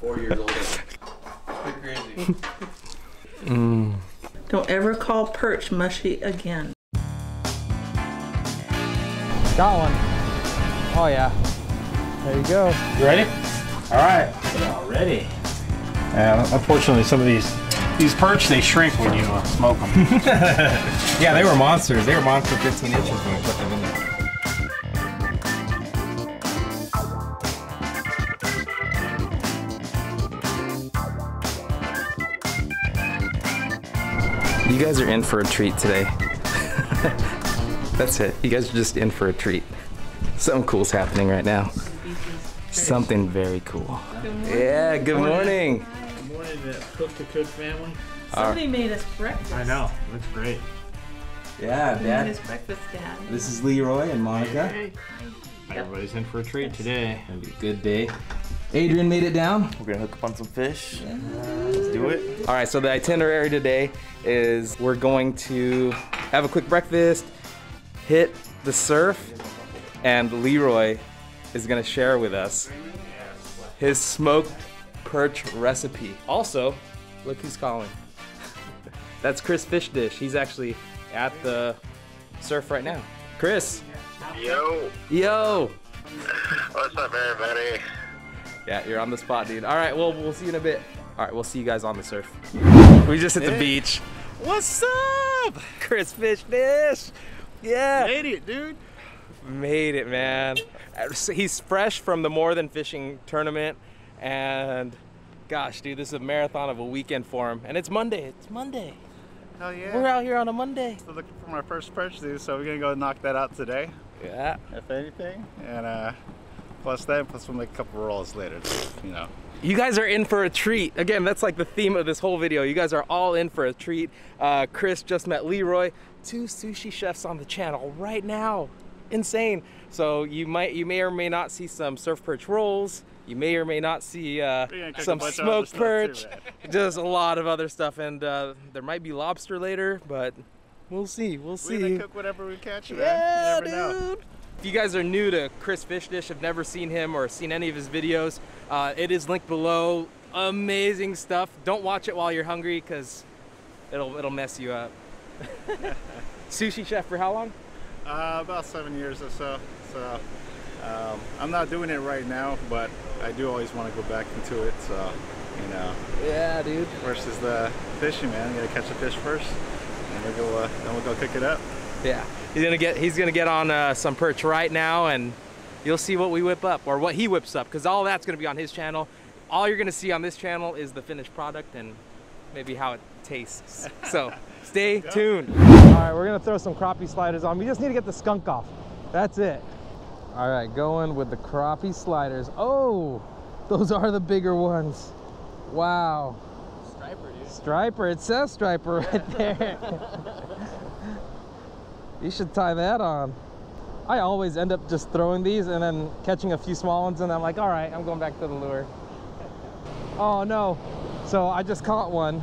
4 years old. Pretty crazy. Mm. Don't ever call perch mushy again. Got one. Oh yeah. There you go. You ready? All right. Already. Yeah, unfortunately, some of these perch, they shrink when you smoke them. Yeah, they were monsters. They were monster 15 inches when we put them in there. You guys are in for a treat today. That's it. You guys are just in for a treat. Something cool's happening right now. Something very cool. Yeah, good morning. Good morning to the Hook2Cook family. Somebody made us breakfast. I know, it looks great. Yeah, Dad. Made us breakfast, Dad. This is Leroy and Monica. Hey. Everybody's in for a treat today. It'll be a good day. Adrian made it down. We're gonna hook up on some fish. Yeah. Let's do it. All right, so the itinerary today is we're going to have a quick breakfast, hit the surf, and Leroy is gonna share with us his smoked perch recipe. Also, look who's calling. That's Chris Fish Dish. He's actually at the surf right now. Chris. Yo. Yo. What's up, everybody? Yeah, you're on the spot, dude. All right, well, we'll see you in a bit. All right, we'll see you guys on the surf. We just hit the beach. What's up? Chris Fish Dish. Yeah. Made it, dude. Made it, man. He's fresh from the More Than Fishing tournament. And gosh, dude, this is a marathon of a weekend for him. And it's Monday. It's Monday. Hell yeah. We're out here on a Monday. Still looking for my first perch, dude, so we're going to go knock that out today. Yeah. If anything. And, plus that, plus we'll make a couple rolls later, you know. You guys are in for a treat. Again, that's like the theme of this whole video. You guys are all in for a treat. Chris just met Leroy, two sushi chefs on the channel right now. Insane. So you may or may not see some surf perch rolls. You may or may not see some smoked perch. Just a lot of other stuff. And there might be lobster later, but we'll see. We'll see. We're gonna cook whatever we catch, man. Yeah, you never know. If you guys are new to Chris Fish Dish, have never seen him or seen any of his videos, it is linked below. Amazing stuff. Don't watch it while you're hungry because it'll mess you up. Sushi chef for how long? About 7 years or so. So I'm not doing it right now, but I do always want to go back into it. So you know. Yeah, dude. Versus the fishing, man. You gotta catch the fish first, and then we'll go cook it up. Yeah, he's gonna get on some perch right now, and you'll see what we whip up or what he whips up, because all that's gonna be on his channel. All you're gonna see on this channel is the finished product and maybe how it tastes. So stay tuned. All right, we're gonna throw some crappie sliders on. We just need to get the skunk off. That's it. All right, going with the crappie sliders. Oh, those are the bigger ones. Wow. Striper, dude. Striper. It says striper right there. You should tie that on. I always end up just throwing these and then catching a few small ones, and I'm like, all right, I'm going back to the lure. Oh no. So I just caught one,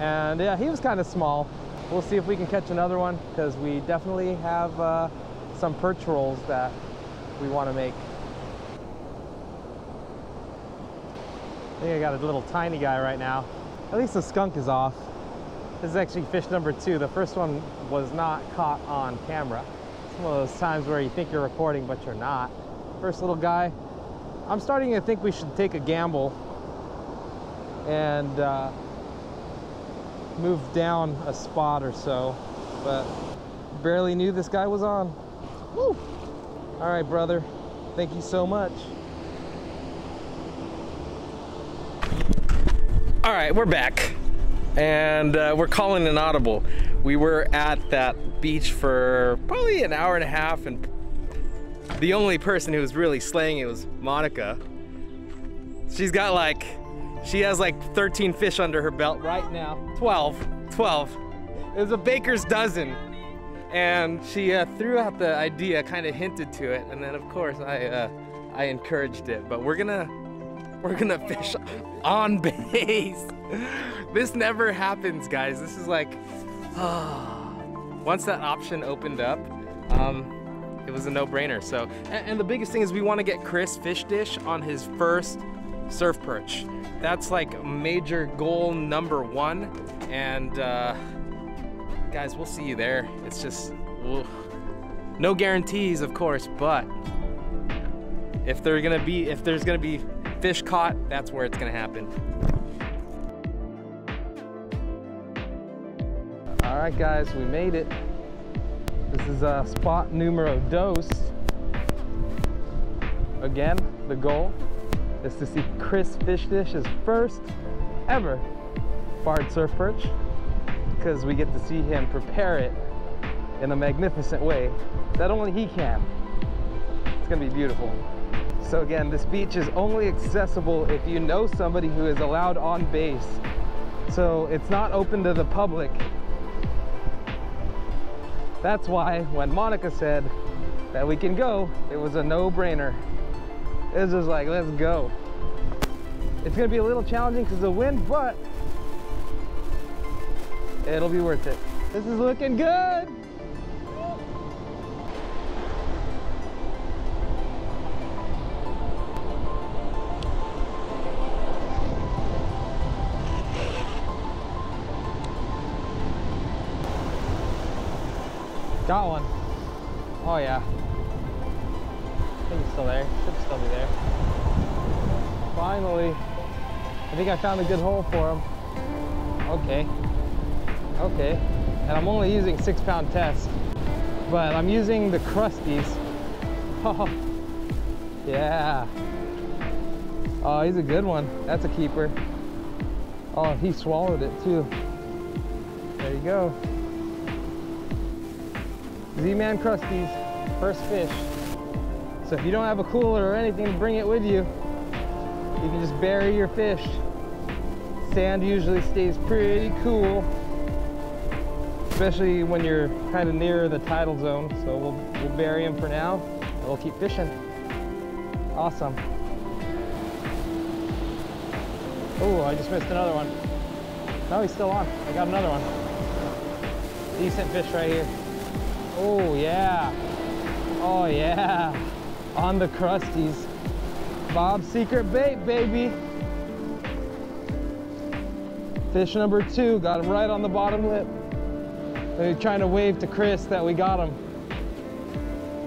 and yeah, he was kind of small. We'll see if we can catch another one, because we definitely have some perch rolls that we want to make. I think I got a little tiny guy right now. At least the skunk is off. This is actually fish number two. The first one was not caught on camera. It's one of those times where you think you're recording, but you're not. First little guy. I'm starting to think we should take a gamble and move down a spot or so, but barely knew this guy was on. Woo. All right, brother. Thank you so much. All right, we're back. And we're calling an audible. We were at that beach for probably an hour and a half, and the only person who was really slaying it was Monica. She has like 13 fish under her belt right now. 12. It was a baker's dozen. And she threw out the idea, kind of hinted to it, and then of course I encouraged it. But we're gonna fish on base. This never happens, guys. This is like, once that option opened up, it was a no-brainer. So, and the biggest thing is we want to get Chris Fish Dish on his first surf perch. That's like major goal number one. And guys, we'll see you there. It's just, oof. No guarantees, of course, but if there's gonna be fish caught, that's where it's gonna happen. All right, guys, we made it. This is spot numero dos. Again, the goal is to see Chris Fish Dish's first ever barred surf perch, because we get to see him prepare it in a magnificent way that only he can. It's gonna be beautiful. So again, this beach is only accessible if you know somebody who is allowed on base. So it's not open to the public. That's why when Monica said that we can go, it was a no-brainer. It was just like, let's go. It's gonna be a little challenging because of the wind, but it'll be worth it. This is looking good. Got one. Oh yeah. I think it's still there. Should still be there. Finally. I think I found a good hole for him. Okay. Okay. And I'm only using 6-pound test. But I'm using the Krusties. Oh. Yeah. Oh, he's a good one. That's a keeper. Oh, he swallowed it too. There you go. Z-Man Krusties, first fish. So if you don't have a cooler or anything to bring it with you, you can just bury your fish. Sand usually stays pretty cool, especially when you're kind of near the tidal zone. So we'll bury him for now, and we'll keep fishing. Awesome. Oh, I just missed another one. No, he's still on. I got another one. Decent fish right here. Oh yeah, oh yeah, on the Krusties. Bob's secret bait, baby. Fish number two, got him right on the bottom lip. They're trying to wave to Chris that we got him.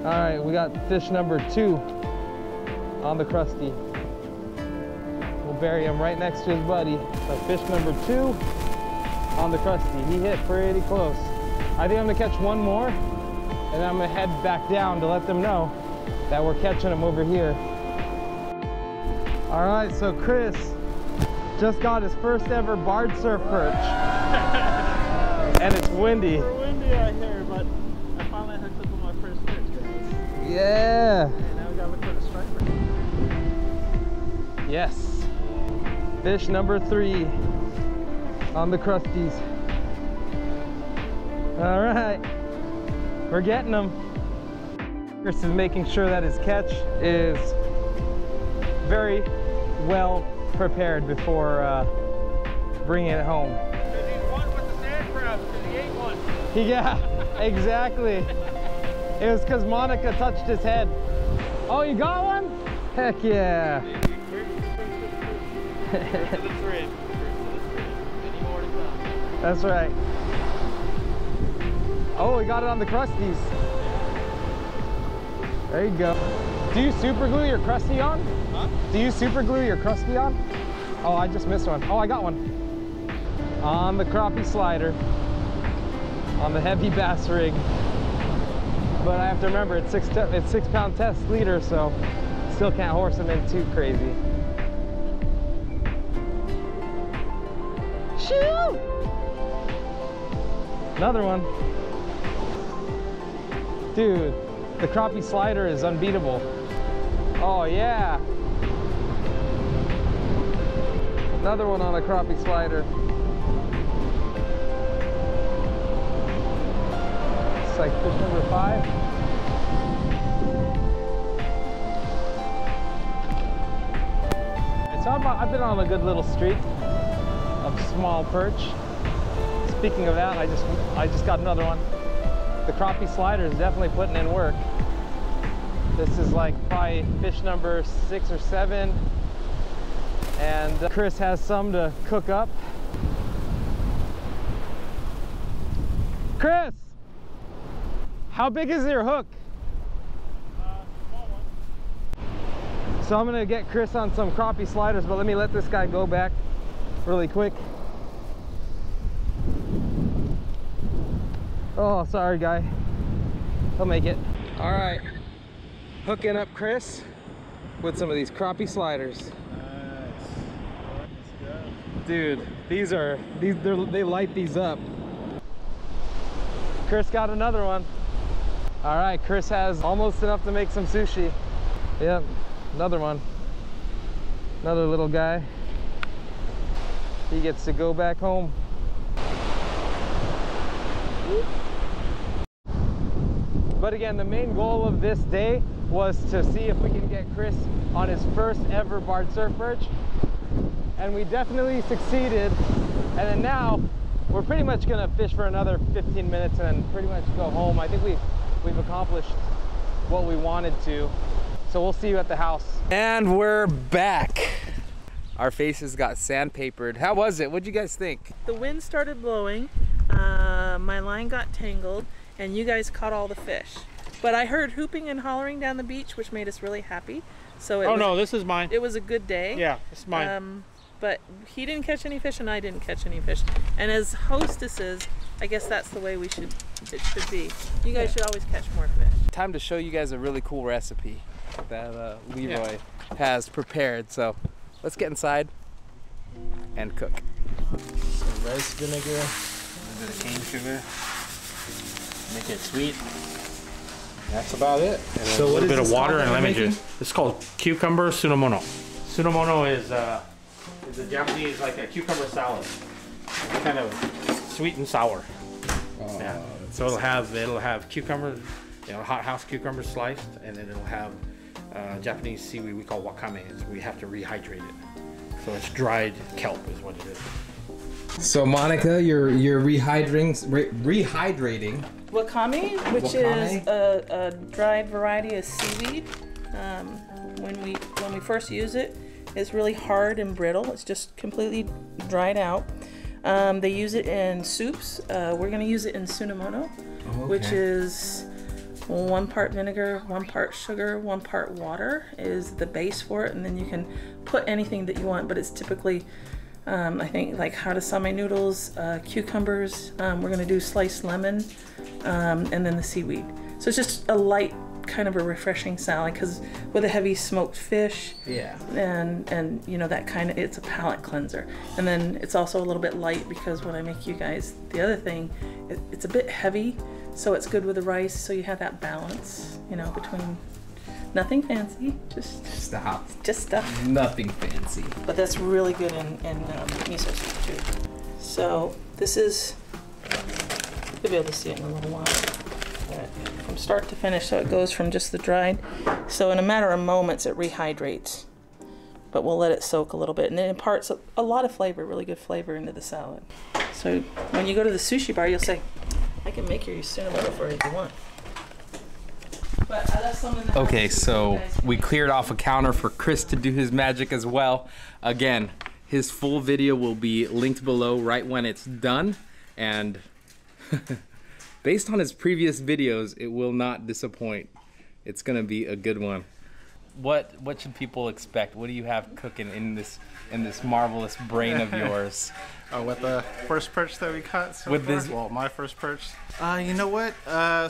All right, we got fish number two on the Krusty. We'll bury him right next to his buddy. So fish number two on the Krusty. He hit pretty close. I think I'm gonna catch one more, and then I'm gonna head back down to let them know that we're catching them over here. All right, so Chris just got his first ever barred surf perch. And it's windy. It's windy out here, but I finally hooked up with my first perch, guys. Yeah. And now we gotta look for the striper. Yes. Fish number three on the Krusties. All right, we're getting them. Chris is making sure that his catch is very well prepared before bringing it home. Because he's one with the sand crabs, because he ate one. Yeah, exactly. It was because Monica touched his head. Oh, you got one? Heck yeah. That's right. Oh, we got it on the Krusties. There you go. Do you super glue your Krusty on? Huh? Do you super glue your Krusty on? Oh, I just missed one. Oh, I got one. On the crappie slider. On the heavy bass rig. But I have to remember, it's 6-pound test leader, so still can't horse them in too crazy. Shoo! Another one. Dude, the crappie slider is unbeatable. Oh yeah. Another one on a crappie slider. It's like fish number five. So I've been on a good little streak of small perch. Speaking of that, I just got another one. The crappie slider is definitely putting in work. This is like probably fish number 6 or 7. and Chris has some to cook up. Chris, how big is your hook? Small one. So I'm gonna get Chris on some crappie sliders, but let me let this guy go back really quick. Oh, sorry guy, he'll make it. All right, hooking up Chris with some of these crappie sliders. Nice. Let's go. Dude, they light these up. Chris got another one. All right, Chris has almost enough to make some sushi. Yep, another one. Another little guy. He gets to go back home. But again, the main goal of this day was to see if we can get Chris on his first ever barred surf perch. And we definitely succeeded. And then now we're pretty much gonna fish for another 15 minutes and then pretty much go home. I think we've accomplished what we wanted to. So we'll see you at the house. And we're back. Our faces got sandpapered. How was it? What'd you guys think? The wind started blowing. My line got tangled. And you guys caught all the fish. But I heard hooping and hollering down the beach, which made us really happy. So it no, this is mine. It was a good day. Yeah, it's mine. But he didn't catch any fish and I didn't catch any fish. And as hostesses, I guess that's the way it should be. You guys should always catch more fish. Time to show you guys a really cool recipe that Leroy has prepared. So let's get inside and cook. Some rice vinegar, a bit of cane sugar. Make it sweet. That's about it. And so a little bit of water and lemon juice. It's called cucumber sunomono. Sunomono is a Japanese, like a cucumber salad. It's kind of sweet and sour. Oh, yeah. So it'll have cucumber, you know, hot house cucumber sliced, and then it'll have Japanese seaweed we call wakame. We have to rehydrate it. So it's dried kelp is what it is. So Monica, you're rehydrating. Wakame, which is a dried variety of seaweed. When we first use it, it's really hard and brittle. It's just completely dried out. They use it in soups. We're going to use it in sunomono, which is one part vinegar, one part sugar, one part water is the base for it, and then you can put anything that you want. But it's typically I think like harasame noodles, cucumbers, we're going to do sliced lemon, and then the seaweed. So it's just a light kind of a refreshing salad, because with a heavy smoked fish, and you know, that kind of, it's a palate cleanser. And then it's also a little bit light, because when I make you guys the other thing, it's a bit heavy, so it's good with the rice, so you have that balance, you know, between nothing fancy, just stuff. Nothing fancy. But that's really good in miso soup too. So this is, you'll be able to see it in a little while. Right. From start to finish, so it goes from just the dried. So in a matter of moments, it rehydrates. But we'll let it soak a little bit. And it imparts a lot of flavor, really good flavor into the salad. So when you go to the sushi bar, you'll say, I can make your sunomono for you if you want. Okay, so we cleared off a counter for Chris to do his magic as well. Again, his full video will be linked below right when it's done. And based on his previous videos, it will not disappoint. It's gonna be a good one. What should people expect? What do you have cooking in this marvelous brain of yours? With the first perch that we caught so with far? My first perch. You know what?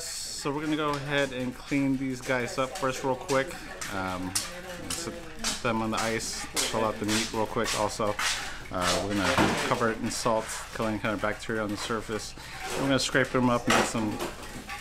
So we're gonna go ahead and clean these guys up first real quick. Sit them on the ice, pull out the meat real quick also. We're gonna cover it in salt, kill any kind of bacteria on the surface. We're gonna scrape them up and get some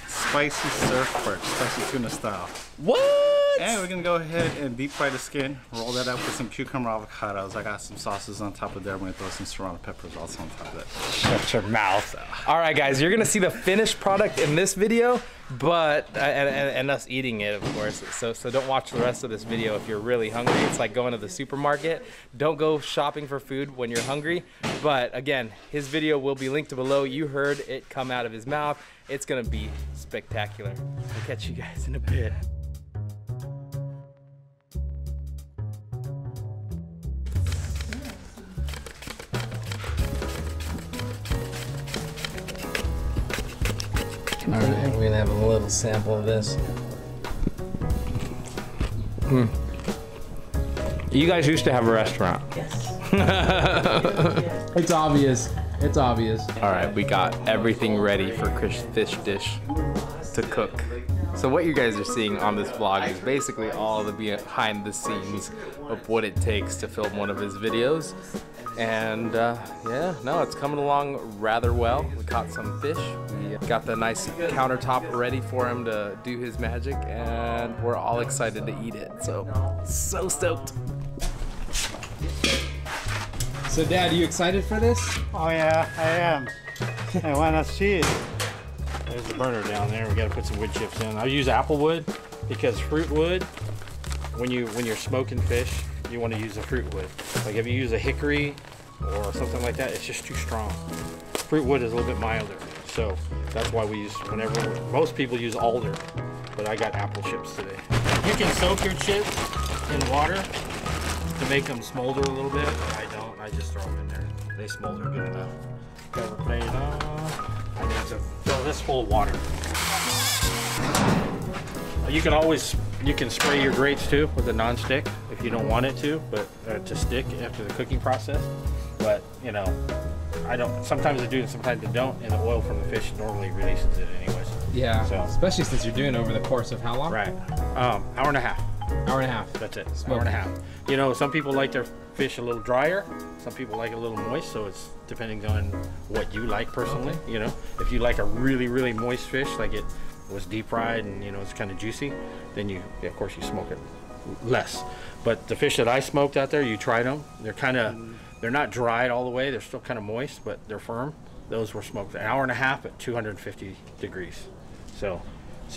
spicy surf perch, spicy tuna style. What? And we're gonna go ahead and deep fry the skin, roll that up with some cucumber avocados. I got some sauces on top of there. I'm gonna throw some serrano peppers also on top of it. Shut your mouth. So. All right, guys, you're gonna see the finished product in this video, but and us eating it, of course. So don't watch the rest of this video if you're really hungry. It's like going to the supermarket. Don't go shopping for food when you're hungry. But again, his video will be linked below. You heard it come out of his mouth. It's gonna be spectacular. We'll catch you guys in a bit. Alright, we're gonna have a little sample of this. Mm. You guys used to have a restaurant. Yes. It's obvious. It's obvious. Alright, we got everything ready for Chris Fish Dish to cook. So what you guys are seeing on this vlog is basically all the behind the scenes of what it takes to film one of his videos. And yeah, no, it's coming along rather well. We caught some fish. We got the nice countertop ready for him to do his magic, and we're all excited to eat it. So stoked. So Dad, are you excited for this? Oh yeah, I am. I want to see it. There's a burner down there. We got to put some wood chips in. I use apple wood because fruit wood, when you're smoking fish, you want to use a fruit wood. Like if you use a hickory or something like that, it's just too strong. Fruit wood is a little bit milder. So that's why we use, most people use alder, but I got apple chips today. You can soak your chips in water to make them smolder a little bit. I don't, I just throw them in there. They smolder good enough. Cover plate on. I need to fill this full of water. You can always, you can spray your grates too with a non-stick if you don't want it to, but to stick after the cooking process. But you know, I don't. Sometimes I do, and sometimes I don't. And the oil from the fish normally releases it anyways. Yeah. So, especially since you're doing over the course of how long? Right. Hour and a half. Hour and a half. That's it. Smoking. Hour and a half. You know, some people like their fish a little drier. Some people like it a little moist, so it's depending on what you like personally. You know, if you like a really, really moist fish, like it was deep fried and you know it's kind of juicy, then you, of course, you smoke it less. But the fish that I smoked out there, you tried them. They're kind of, they're not dried all the way. They're still kind of moist, but they're firm. Those were smoked an hour and a half at 250 degrees. So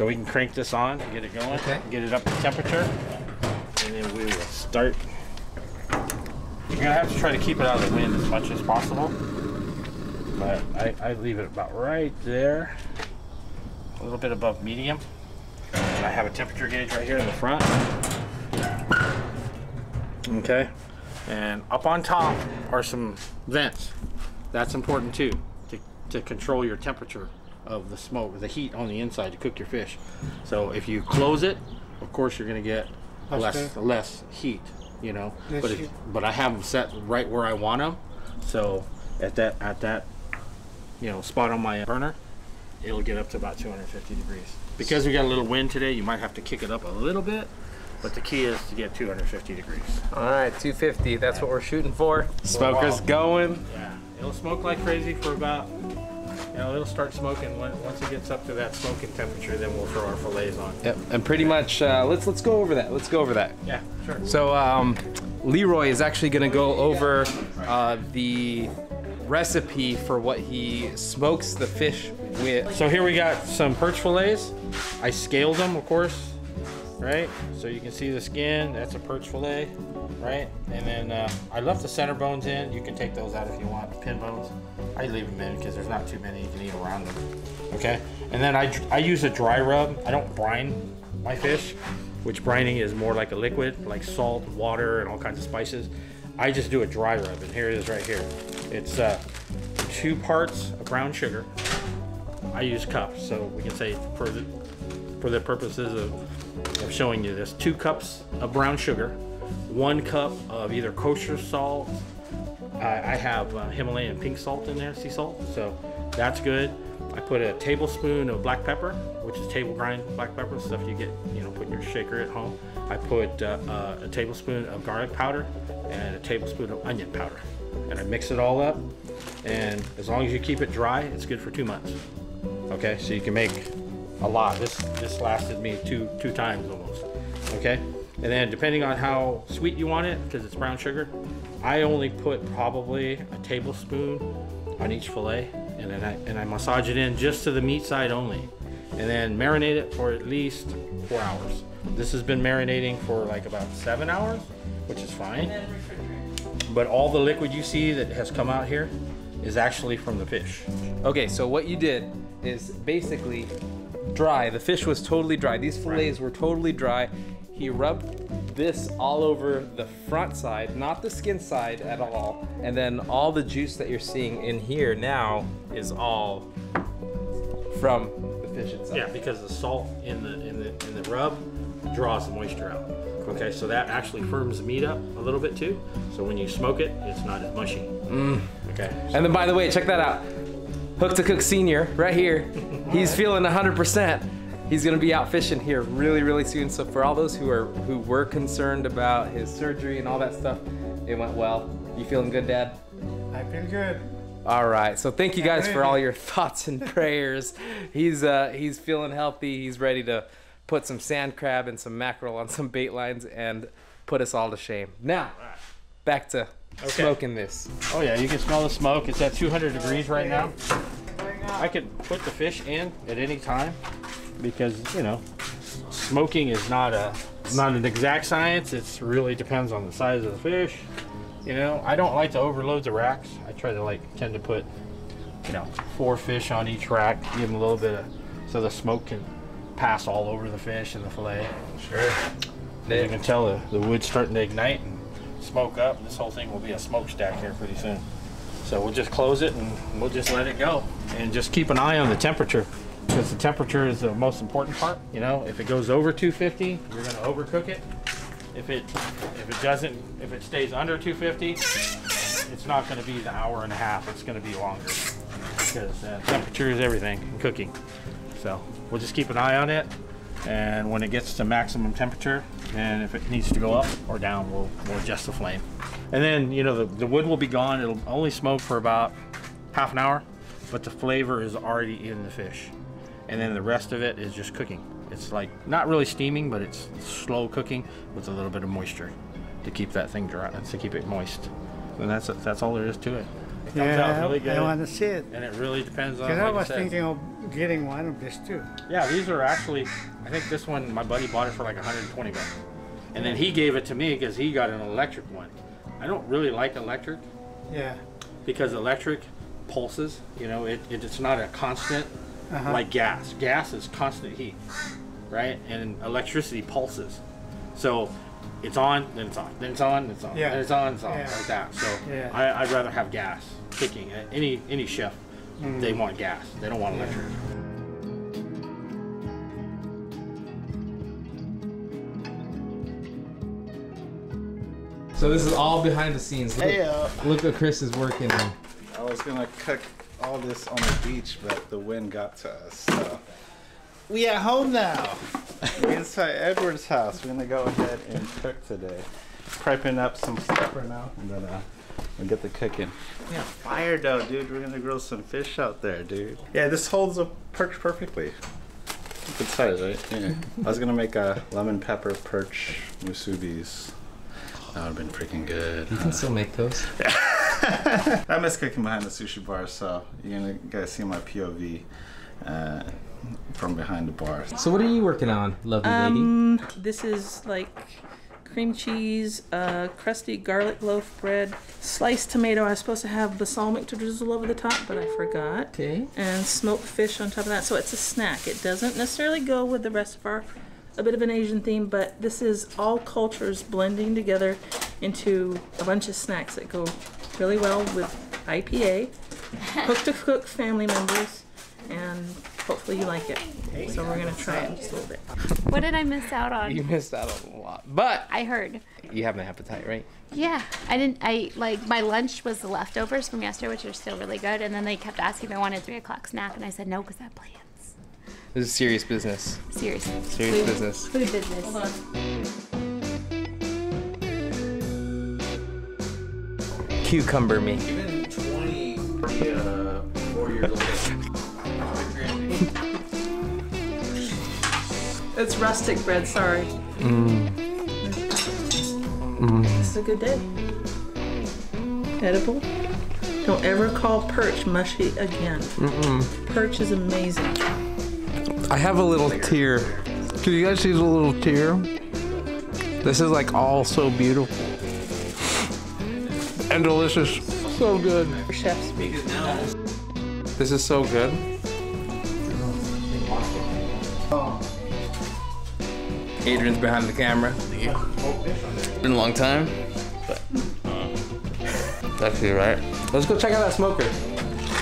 we can crank this on and get it going, get it up to temperature, and then we will start. You're gonna have to try to keep it out of the wind as much as possible, but I leave it about right there, a little bit above medium. And I have a temperature gauge right here in the front. Okay, and up on top are some vents. That's important too, to control your temperature of the smoke, the heat on the inside to cook your fish. So if you close it, of course you're gonna get less heat, you know. But I have them set right where I want them. So at that you know spot on my burner, it'll get up to about 250 degrees. Because we got a little wind today, you might have to kick it up a little bit, but the key is to get 250 degrees. All right, 250, that's what we're shooting for. Smoker's going. Yeah, it'll smoke like crazy for about, you know, it'll start smoking once it gets up to that smoking temperature. Then we'll throw our fillets on. Yep, and pretty much let's go over that. Let's go over that. Yeah, sure. So Leroy is actually going to go over the recipe for what he smokes the fish with. So here we got some perch fillets. I scaled them, of course, right? So you can see the skin. That's a perch fillet, right? And then I left the center bones in. You can take those out if you want. Pin bones. I leave them in because there's not too many you can eat around them, okay? And then I use a dry rub. I don't brine my fish, which brining is more like a liquid, like salt, water, and all kinds of spices. I just do a dry rub, and here it is right here. It's 2 parts of brown sugar. I use cups, so we can say for the purposes of showing you this, 2 cups of brown sugar, 1 cup of either kosher salt. I have Himalayan pink salt in there, sea salt, so that's good. I put a tablespoon of black pepper, which is table grind black pepper, stuff you get, you know, put in your shaker at home. I put a tablespoon of garlic powder and a tablespoon of onion powder, and I mix it all up. And as long as you keep it dry, it's good for 2 months. Okay, so you can make a lot. This lasted me two times almost. Okay. And then depending on how sweet you want it, because it's brown sugar, I only put probably a tablespoon on each fillet, and then I massage it in just to the meat side only, and then marinate it for at least 4 hours. This has been marinating for like about 7 hours, which is fine. But all the liquid you see that has come out here is actually from the fish. Okay, so what you did is basically dry. The fish was totally dry. These fillets were totally dry. He rubbed this all over the front side, not the skin side at all. And then all the juice that you're seeing in here now is all from the fish itself. Yeah, because the salt in the rub draws the moisture out. Okay, so that actually firms the meat up a little bit too. So when you smoke it, it's not as mushy. Mm. Okay. So. And then by the way, check that out. Hook2Cook Senior, right here. He's feeling 100%. He's gonna be out fishing here really, really soon. So for all those who were concerned about his surgery and all that stuff, it went well. You feeling good, Dad? I feel good. All right, so thank you guys for all your thoughts and prayers. He's feeling healthy. He's ready to put some sand crab and some mackerel on some bait lines and put us all to shame. Now, back to smoking this. Oh yeah, you can smell the smoke. It's at 200 degrees right now. I could put the fish in at any time because, you know, smoking is not an exact science. It really depends on the size of the fish. You know, I don't like to overload the racks. I try to tend to put, you know, 4 fish on each rack, give them a little bit of, so the smoke can pass all over the fish and the fillet. Sure. As you can tell the wood's starting to ignite and smoke up. This whole thing will be a smokestack here pretty soon. So we'll just close it and we'll just let it go. And just keep an eye on the temperature, because the temperature is the most important part. You know, if it goes over 250, you're gonna overcook it. If it doesn't, if it stays under 250, it's not gonna be the hour and a half, it's gonna be longer. Because temperature is everything in cooking. So we'll just keep an eye on it. And when it gets to maximum temperature, and if it needs to go up or down, we'll adjust the flame. And then, you know, the wood will be gone. It'll only smoke for about half an hour, but the flavor is already in the fish. And then the rest of it is just cooking. It's like not really steaming, but it's slow cooking with a little bit of moisture to keep that thing dry, to keep it moist. And that's all there is to it. It comes out really good. I want to see it. And it really depends on. Because I was thinking of getting one of this too. Yeah, these are actually. I think this one my buddy bought it for like 120 bucks, and then he gave it to me because he got an electric one. I don't really like electric. Yeah. Because electric pulses. You know, it's not a constant. Uh-huh. Like gas. Gas is constant heat, right? And electricity pulses. So it's on, then it's off, then it's on, then it's off, yeah. Then it's on, it's off, yeah. Like that. So yeah. I'd rather have gas kicking. Any chef, they want gas. They don't want electric. So this is all behind the scenes. Look, look what Chris is working on. I was gonna cook all this on the beach, but the wind got to us, so we at home now. We're inside Edward's house. We're gonna go ahead and cook today, prepping up some stuff right now, and then we'll get the cooking. Yeah, fire dough, dude. We're gonna grill some fish out there, dude. Yeah, this holds up perfectly. Good size, right? Yeah. I was gonna make a lemon pepper perch musubis. That would've been freaking good. You can still make those. I miss cooking behind the sushi bar, so you're gonna guys see my POV from behind the bar. So what are you working on, lovely lady? This is like cream cheese, crusty garlic loaf bread, sliced tomato. I was supposed to have balsamic to drizzle over the top, but I forgot. Okay. And smoked fish on top of that, so it's a snack. It doesn't necessarily go with the rest of our a bit of an Asian theme, but this is all cultures blending together into a bunch of snacks that go really well with IPA, Hook2Cook family members, and hopefully you like it. So we're gonna try it just a little bit. What did I miss out on? You missed out on a lot, but I heard. You have an appetite, right? Yeah, I didn't, like my lunch was the leftovers from yesterday, which are still really good, and then they kept asking if I wanted a 3 o'clock snack, and I said no, because I have plans. This is serious business. Serious. Serious food. Business. Food business. Hold on. Cucumber me. Even 24 years old. It's rustic bread, sorry. Mm. Mm. This is a good day. Edible. Don't ever call perch mushy again. Mm-mm. Perch is amazing. I have a little tear. Can you guys see the little tear? This is like all so beautiful and delicious. So good. Chef speaks. This is so good. Adrian's behind the camera. It's been a long time, but that's you, right? Let's go check out that smoker.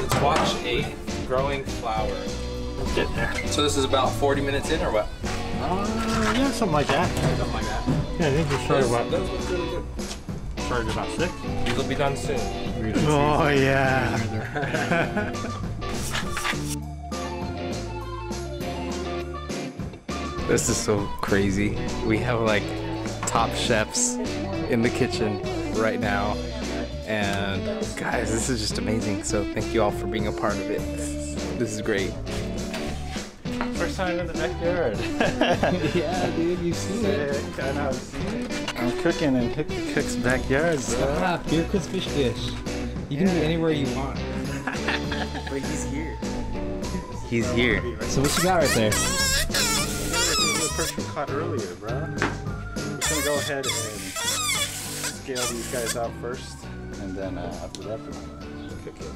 Let's watch a growing flower. We'll get there. So this is about 40 minutes in or what? Yeah, something like that. Something like that. Yeah, I think we started about... Those ones really good. Started about 6. These will be done soon. Oh, yeah. This is so crazy. We have like top chefs in the kitchen right now. And guys, this is just amazing. So thank you all for being a part of it. This is great. First time in the backyard. Yeah, dude, you've seen it. I know, I've seen it. I'm cooking in Hook2Cook's backyard, bro. Stop, you're Chris Fish Dish. You can be anywhere you want. But he's here. He's here. So what you got right there? The perch we caught earlier, bro. We're gonna go ahead and scale these guys out first, and then after that, we're cook it.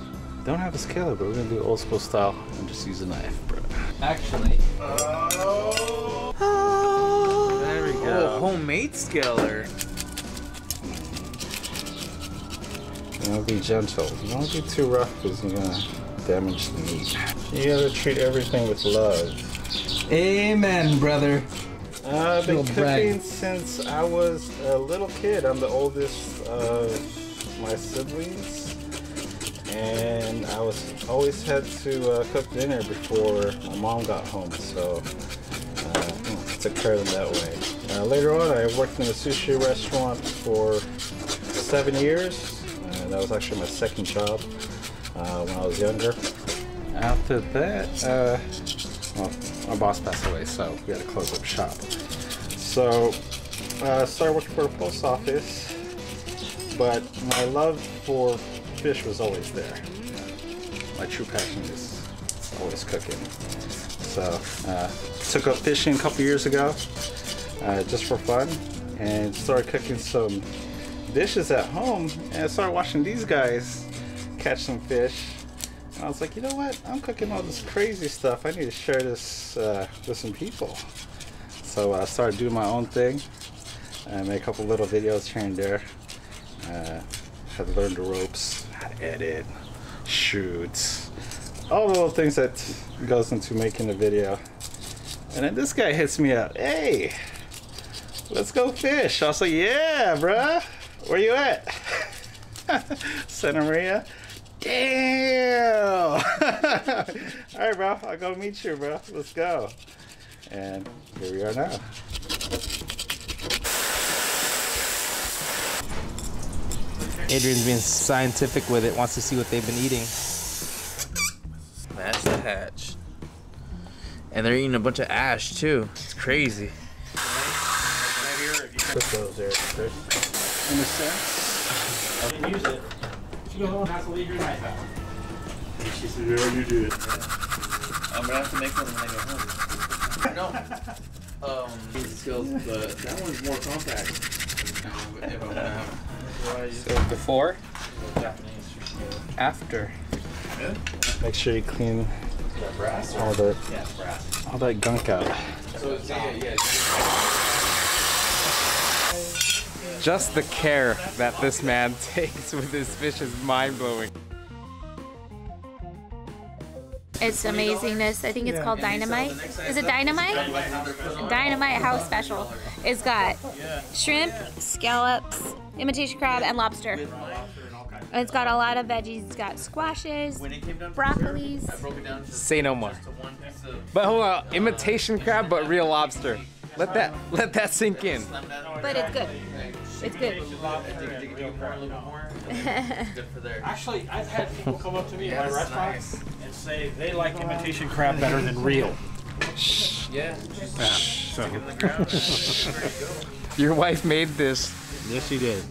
Don't have a scaler, but we're gonna do old school style and just use a knife, bro. Actually. Oh! There we go. Oh, homemade scaler. You know, be gentle. You don't be too rough because you're gonna damage the meat. You gotta treat everything with love. Amen, brother. I've been cooking since I was a little kid. I'm the oldest of my siblings. And I was always had to cook dinner before my mom got home, so I took care of them that way. Later on, I worked in a sushi restaurant for 7 years. That was actually my second job when I was younger. After that, well, my boss passed away, so we had to close up shop. So I started working for the post office, but my love for fish was always there. My true passion is always cooking. So took up fishing a couple years ago just for fun and started cooking some dishes at home, and I started watching these guys catch some fish, and I was like, you know what, I'm cooking all this crazy stuff, I need to share this with some people. So I started doing my own thing. I made a couple little videos here and there. Had learned the ropes, how to edit, shoot, all the little things that goes into making a video. And then this guy hits me up, hey, let's go fish. I was like, yeah, bruh, where you at? Santa Maria? Damn! Alright, bro, I'll go meet you, bro, let's go. And here we are now. Adrian's being scientific with it, wants to see what they've been eating. That's the hatch. And they're eating a bunch of ash too. It's crazy. Put those there, Chris. In a sense. You can use it. She goes home and has to leave your knife out. She said, yeah, you do it. I'm gonna have to make one when I get home. No. Skills, but that one's more compact. If I'm gonna have so before, after. Make sure you clean all that gunk out. Just the care that this man takes with his fish is mind-blowing. It's amazingness. I think it's called dynamite. Is it dynamite? Dynamite, how special. It's got shrimp, scallops, imitation crab, and lobster. And it's got a lot of veggies. It's got squashes, broccolis. Say no more. But hold on, imitation crab, but real lobster. Let that sink in. But it's good. It's good. Actually, I've had people come up to me in my restaurants and say they like imitation crab better than real. Yeah. Your wife made this. Yes, she did.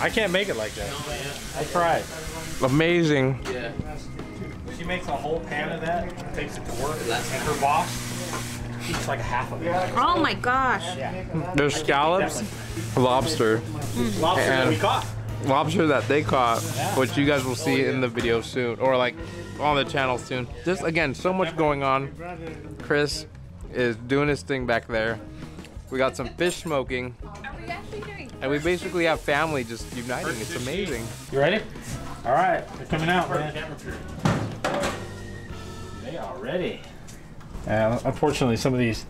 I can't make it like that. I tried. Amazing. Yeah. She makes a whole pan of that, takes it to work, and her boss eats like half of it. Oh my gosh. Yeah. There's scallops, lobster, and we caught. Lobster that they caught, which you guys will see in the video soon, or like on the channel soon. Just again, so much going on. Chris is doing his thing back there. We got some fish smoking. And we basically have family just uniting. It's amazing. You ready? All right, they're coming out, man. They are ready. Unfortunately, some of these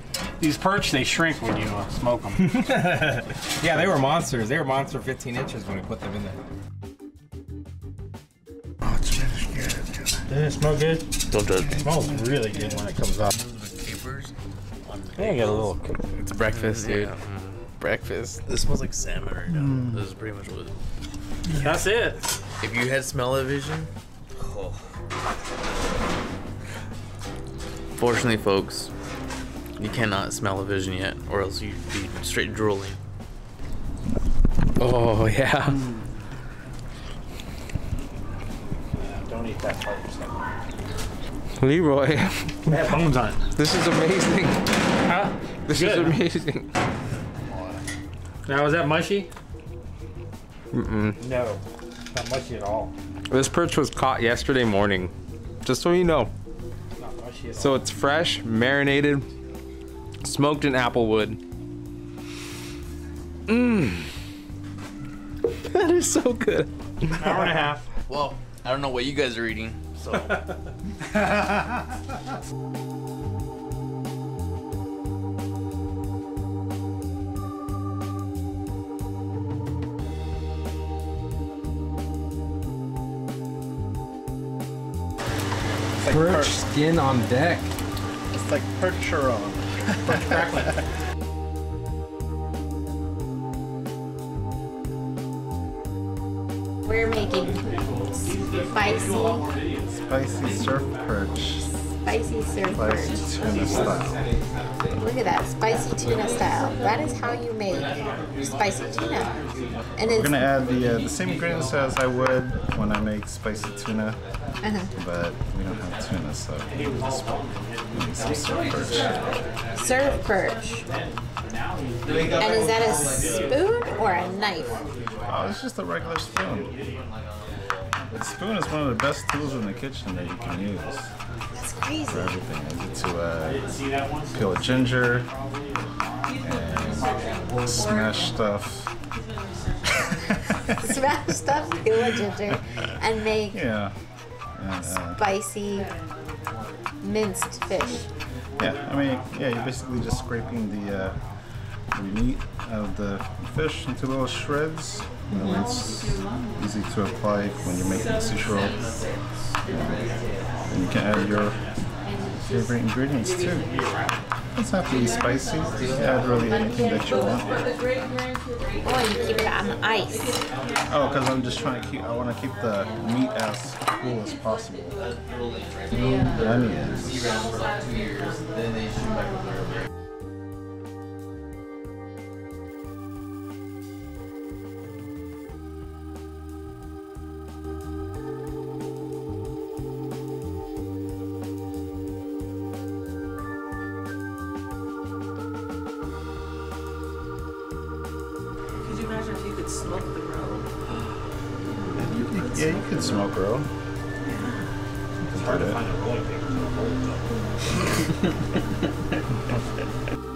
perch, they shrink when you smoke them. Yeah, they were monsters. They were monster 15 inches when we put them in there. Oh, it smells good. Doesn't it smell good? Still does. It smells really good when it comes up. Yeah, you got a little. It's breakfast, dude. Yeah. Breakfast. This smells like salmon right now. This is pretty much what it is. That's it. If you had smell-o-vision. Oh. Fortunately, folks, you cannot smell-o-vision yet, or else you'd be straight drooling. Oh, yeah. Don't eat that part yourself. Leroy. They have bones on it. This is amazing. Huh? This is amazing. Now, is that mushy? Mm-mm. No, not mushy at all. This perch was caught yesterday morning, just so you know. Not mushy at all. So it's fresh, marinated, smoked in apple wood. Mmm. That is so good. An hour and a half. Well, I don't know what you guys are eating, so. Like perch skin on deck. It's like percheron. Perch crackling. We're making spicy surf perch. Spicy surf perch. Spicy tuna style. Look at that, spicy tuna style. That is how you make spicy tuna. And we're gonna add the same ingredients as I would when I make spicy tuna, but we don't have tuna, so we need some surf perch. Surf perch. And is that a spoon or a knife? Oh, it's just a regular spoon. The spoon is one of the best tools in the kitchen that you can use. That's crazy. For everything. I get to peel a ginger and smash stuff. Smash stuff, peel a ginger, and make spicy minced fish. Yeah, I mean, yeah, you're basically just scraping the meat of the fish into little shreds. It's easy to apply when you're making a sushi roll. And you can add your favorite ingredients too. It doesn't have to be spicy. You can add really anything that you want. Oh, you keep it on the ice. Oh, because I'm just trying to keep. I want to keep the meat as cool as possible. Onions. Smoke the roe. Yeah, you could smoke roe. Yeah. It's hard to find a rolling pig.